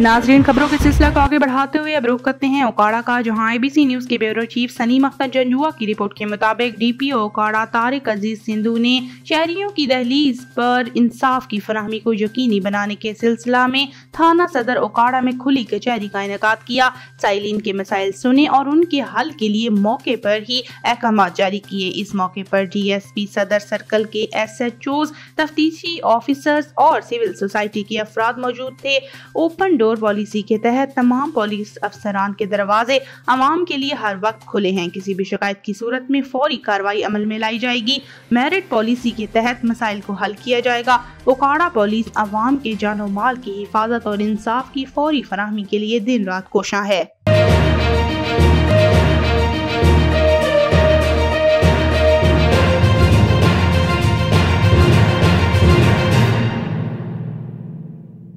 नाजरीन, खबरों के सिलसिला को आगे बढ़ाते हुए अब रुख करते हैं ओकाड़ा का, जहां ABC न्यूज़ के ब्यूरो चीफ सनीमा अख्तर जंजुआ की रिपोर्ट के मुताबिक DPO ओकाड़ा तारिक अज़ीज़ सिंधु ने शहरियों की दहलीज पर इंसाफ की फराहमी को यकीनी बनाने के सिलसिला में थाना सदर ओकाड़ा में खुली कचहरी का इनेकाद किया। साइलिन के मसाइल सुने और उनके हल के लिए मौके पर ही अहकाम जारी किए। इस मौके पर DSP सदर सर्कल के SHOs, तफ्तीशी ऑफिसर्स और सिविल सोसाइटी के अफराद मौजूद थे। ओपन और पॉलिसी के तहत तमाम पुलिस अफसरान के दरवाजे आवाम के लिए हर वक्त खुले हैं। किसी भी शिकायत की सूरत में फौरी कार्रवाई अमल में लाई जाएगी। मेरिट पॉलिसी के तहत मसाइल को हल किया जाएगा। ओकाड़ा पुलिस आवाम के जान और माल की हिफाजत और इंसाफ की फौरी फराहमी के लिए दिन रात कोशा है।